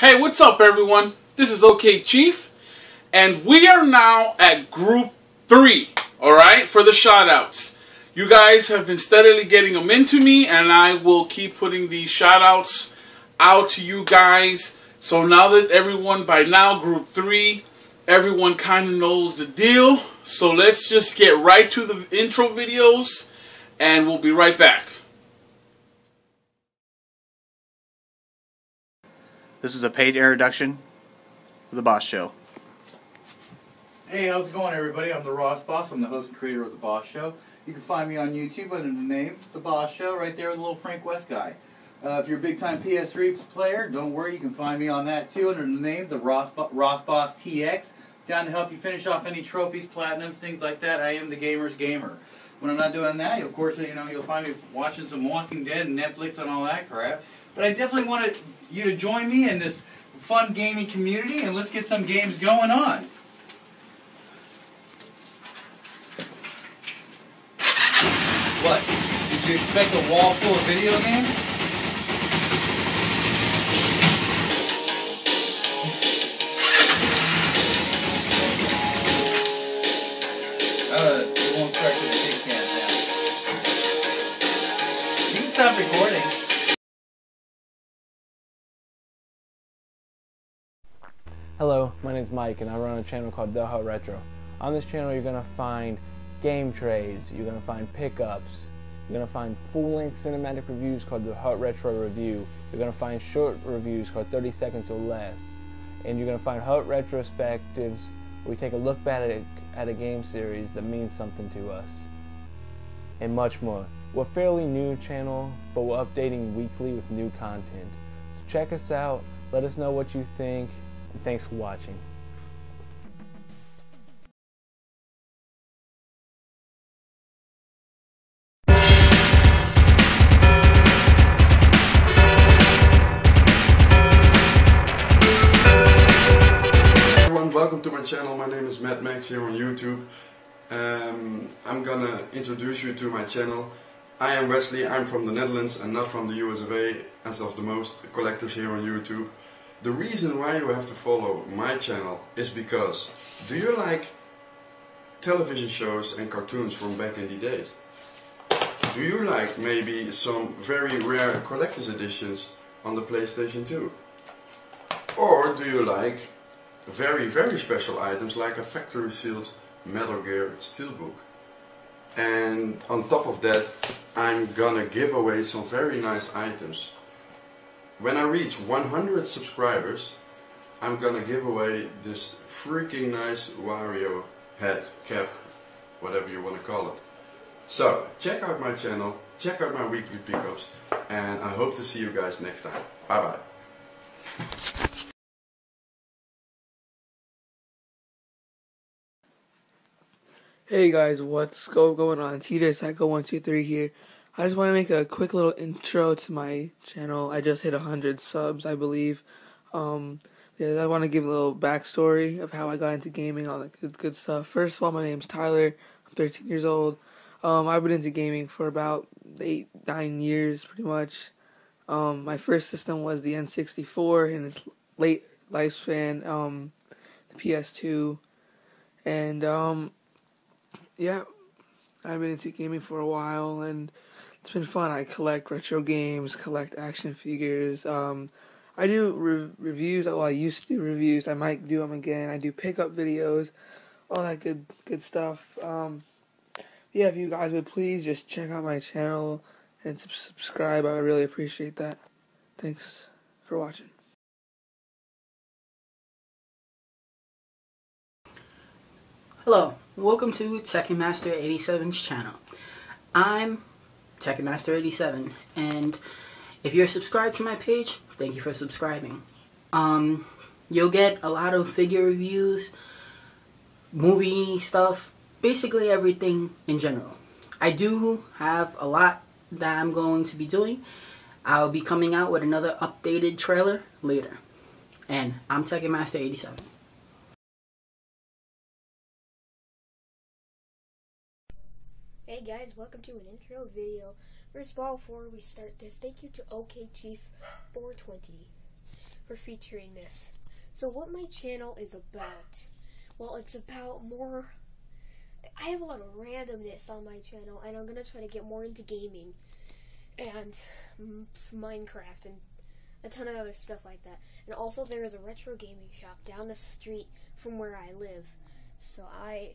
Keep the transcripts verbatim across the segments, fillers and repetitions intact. Hey, what's up everyone? This is OK Chief, and we are now at group three, alright, for the shoutouts. You guys have been steadily getting them into me, and I will keep putting these shoutouts out to you guys. So now that everyone, by now, group three, everyone kind of knows the deal. So let's just get right to the intro videos, and we'll be right back. This is a paid introduction for The Boss Show. Hey, how's it going, everybody? I'm The Ross Boss. I'm the host and creator of The Boss Show. You can find me on YouTube under the name The Boss Show, right there with the little Frank West guy. Uh, if you're a big-time P S three player, don't worry. You can find me on that, too, under the name The Ross, Bo Ross Boss T X. Down to help you finish off any trophies, platinums, things like that. I am the gamer's gamer. When I'm not doing that, of course, you know, you'll find me watching some Walking Dead and Netflix and all that crap. But I definitely wanted you to join me in this fun gaming community, and let's get some games going on. What? Did you expect a wall full of video games? Uh, we won't start with the big hands now. You can stop recording. Hello, my name's Mike and I run a channel called The Heart Retro. On this channel you're going to find game trays, you're going to find pickups, you're going to find full-length cinematic reviews called The Heart Retro Review, you're going to find short reviews called thirty seconds or less, and you're going to find Heart Retrospectives where we take a look back at a, at a game series that means something to us, and much more. We're a fairly new channel, but we're updating weekly with new content. So check us out, let us know what you think. And thanks for watching. Everyone, welcome to my channel. My name is Matt Max here on YouTube. Um, I'm gonna introduce you to my channel. I am Wesley. I'm from the Netherlands and not from the U S of A, as of the most collectors here on YouTube. The reason why you have to follow my channel is because, do you like television shows and cartoons from back in the days? Do you like maybe some very rare collector's editions on the PlayStation two? Or do you like very very special items like a factory sealed Metal Gear Steelbook? And on top of that, I'm gonna give away some very nice items. When I reach one hundred subscribers, I'm gonna give away this freaking nice Wario head, cap, whatever you wanna call it. So, check out my channel, check out my weekly pickups, and I hope to see you guys next time. Bye bye. Hey guys, what's going on? T Jay Psycho one two three here. I just want to make a quick little intro to my channel. I just hit one hundred subs, I believe. Um, yeah, I want to give a little backstory of how I got into gaming, all that good, good stuff. First of all, my name's Tyler. I'm thirteen years old. Um, I've been into gaming for about eight, nine years, pretty much. Um, my first system was the N sixty-four in its late lifespan, um, the P S two, and um, yeah, I've been into gaming for a while, and it's been fun. I collect retro games, collect action figures. Um, I do re reviews. Well, I used to do reviews. I might do them again. I do pickup videos, all that good good stuff. Um, yeah, if you guys would please just check out my channel and sub subscribe. I would really appreciate that. Thanks for watching. Hello. Welcome to Tekken Master eighty-seven's channel. I'm Tekken Master eighty-seven, and if you're subscribed to my page, thank you for subscribing. Um, you'll get a lot of figure reviews, movie stuff, basically everything in general. I do have a lot that I'm going to be doing. I'll be coming out with another updated trailer later. And I'm Tekken Master eighty-seven. Hey guys, welcome to an intro video. First of all, before we start this, thank you to O K Chief four twenty for featuring this. So what my channel is about, well, it's about more, I have a lot of randomness on my channel, and I'm going to try to get more into gaming and Minecraft and a ton of other stuff like that. And also there is a retro gaming shop down the street from where I live, so I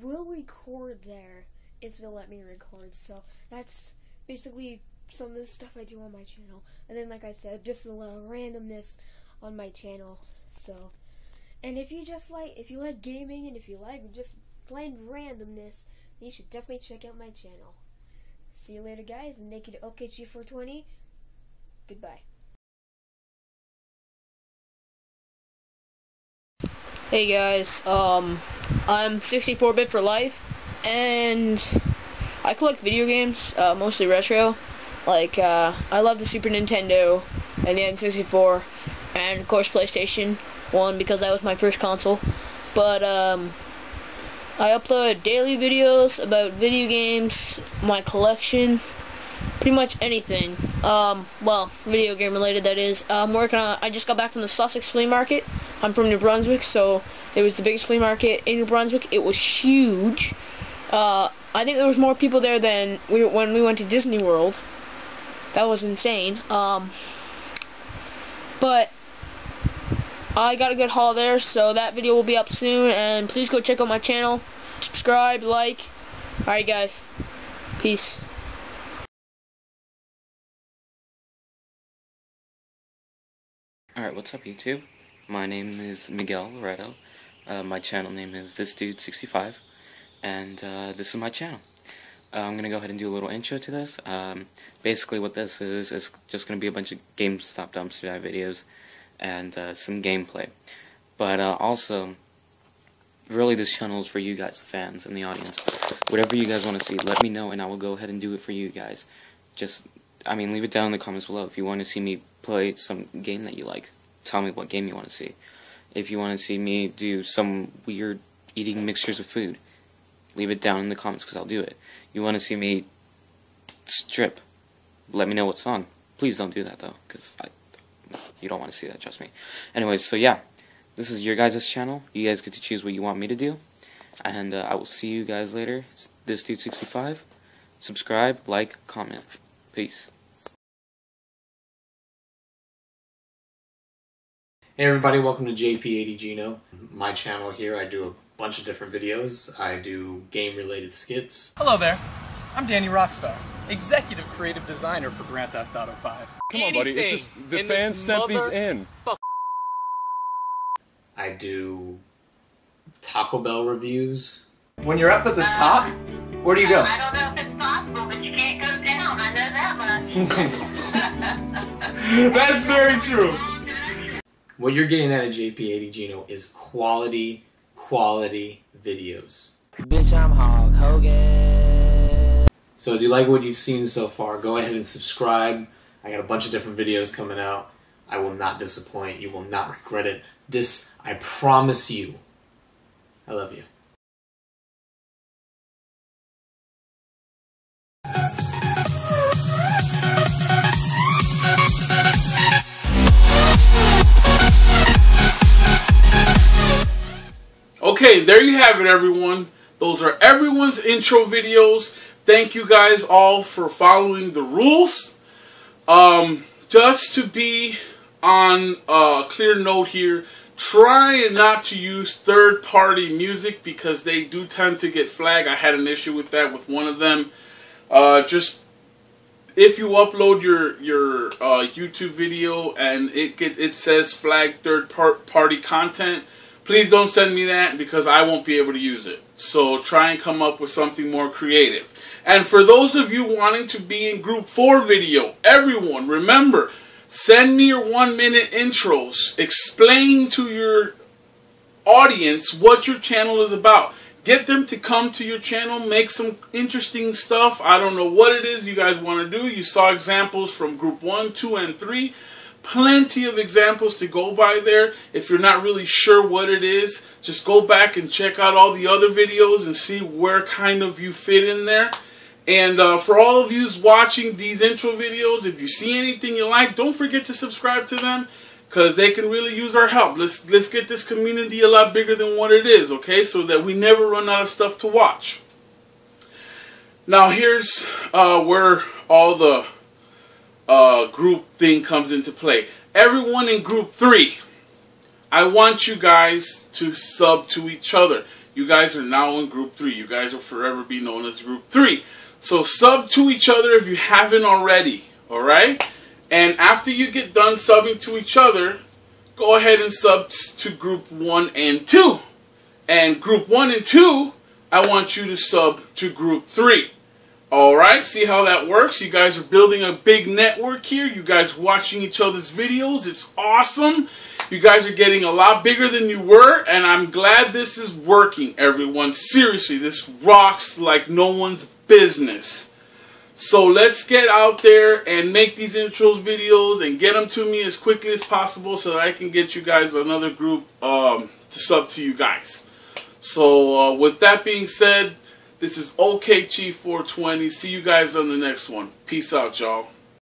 will record there if they'll let me record. So that's basically some of the stuff I do on my channel. And then like I said, just a lot of randomness on my channel. So, and if you just like, if you like gaming and if you like just plain randomness, then you should definitely check out my channel. See you later guys, and naked O K G four twenty, goodbye. Hey guys, um, I'm sixty-four bit for life, and I collect video games, uh, mostly retro. Like, uh, I love the Super Nintendo, and the N sixty-four, and of course PlayStation one, because that was my first console. But, um, I upload daily videos about video games, my collection, pretty much anything. Um, well, video game related, that is. I'm working on, I just got back from the Sussex flea market. I'm from New Brunswick, so it was the biggest flea market in New Brunswick. It was huge. Uh, I think there was more people there than we, when we went to Disney World. That was insane. Um, but I got a good haul there, so that video will be up soon. And please go check out my channel. Subscribe, like. Alright guys, peace. Alright, what's up YouTube? My name is Miguel Loretto, uh, my channel name is This Dude sixty-five, and uh, this is my channel. Uh, I'm going to go ahead and do a little intro to this. Um, basically what this is, is just going to be a bunch of GameStop dumpster dive videos and uh, some gameplay. But uh, also, really this channel is for you guys, the fans and the audience. Whatever you guys want to see, let me know and I will go ahead and do it for you guys. Just, I mean, leave it down in the comments below if you want to see me play some game that you like. Tell me what game you want to see. If you want to see me do some weird eating mixtures of food, leave it down in the comments because I'll do it. You want to see me strip, let me know what song. Please don't do that though, because I, you don't want to see that, trust me. Anyways, so yeah, this is your guys' channel. You guys get to choose what you want me to do. And uh, I will see you guys later. It's This Dude sixty-five. Subscribe, like, comment. Peace. Hey everybody, welcome to Jay P eighty Geno. My channel here, I do a bunch of different videos. I do game-related skits. Hello there, I'm Danny Rockstar, executive creative designer for Grand Theft Auto five. Come on buddy, it's just the fans sent these in. I do Taco Bell reviews. When you're up at the top, where do you go? I don't know if it's possible, but you can't go down, I know that much. That's very true. What you're getting out of Jay P eighty Geno is quality, quality videos. Bitch, I'm Hog Hogan. So if you like what you've seen so far, go ahead and subscribe. I got a bunch of different videos coming out. I will not disappoint. You will not regret it. This, I promise you. I love you. Okay, there you have it everyone. Those are everyone's intro videos. Thank you guys all for following the rules. Um, just to be on a clear note here, try not to use third-party music because they do tend to get flagged. I had an issue with that with one of them. Uh, just if you upload your, your uh, YouTube video and it, get, it says flag third-party content, please don't send me that because I won't be able to use it. So try and come up with something more creative. And for those of you wanting to be in group four video, everyone, remember, send me your one minute intros. Explain to your audience what your channel is about. Get them to come to your channel, make some interesting stuff. I don't know what it is you guys want to do. You saw examples from group one, two, and three. Plenty of examples to go by there. If you're not really sure what it is, just go back and check out all the other videos and see where kind of you fit in there. And uh, for all of you watching these intro videos, if you see anything you like, don't forget to subscribe to them. because they can really use our help. Let's, let's get this community a lot bigger than what it is, okay? So that we never run out of stuff to watch. Now here's uh, where all the uh, group thing comes into play. Everyone in group three, I want you guys to sub to each other. You guys are now in group three. You guys will forever be known as group three. So sub to each other if you haven't already, alright? And after you get done subbing to each other, go ahead and sub to group one and two. And group one and two, I want you to sub to group three. Alright, see how that works? You guys are building a big network here. You guys are watching each other's videos. It's awesome. You guys are getting a lot bigger than you were, and I'm glad this is working, everyone. Seriously, this rocks like no one's business. So let's get out there and make these intros videos and get them to me as quickly as possible so that I can get you guys another group um, to sub to you guys. So uh, with that being said, this is O K Chief four twenty. See you guys on the next one. Peace out, y'all.